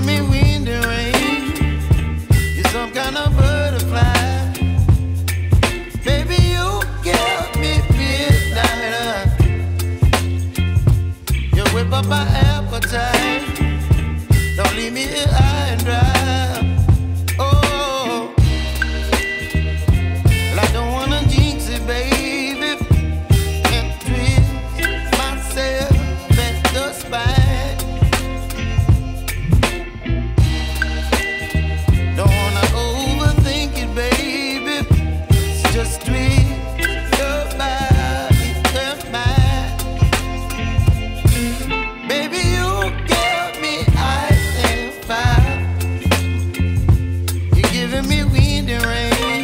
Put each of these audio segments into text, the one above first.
to me wind and rain. You're some kind of butterfly. Baby, you give me midnight. You whip up my appetite. Don't leave me here high and dry. Oh, well, I don't wanna jinx it, baby, and twist myself at the spine. Don't wanna overthink it, baby. It's just twist your body and mine. Baby, you give me ice and fire. You're giving me wind and rain.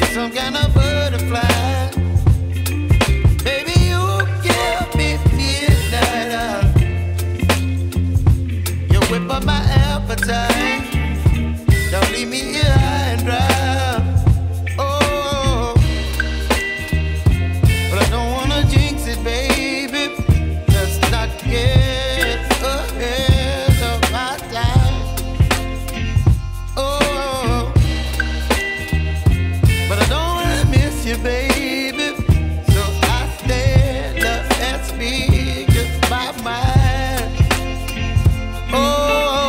You're some kind of butterfly. Baby, you give me midnight. You whip up my appetite. Don't leave me here high and dry. Oh, but I don't wanna jinx it, baby. Let's not get ahead of my time. Oh, but I don't wanna miss you, baby. So I stand up and speak my mind. Oh.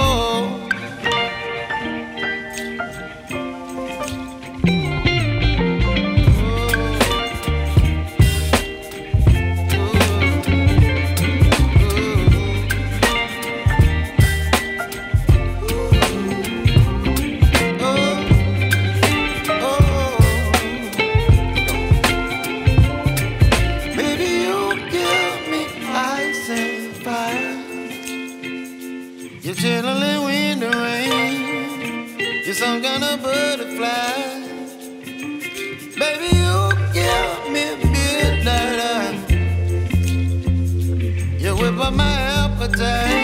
Baby, you give me ice and fire. You're chilling wind and rain. You're some kind of butterfly. Baby, you give me midnight. You whip up my appetite.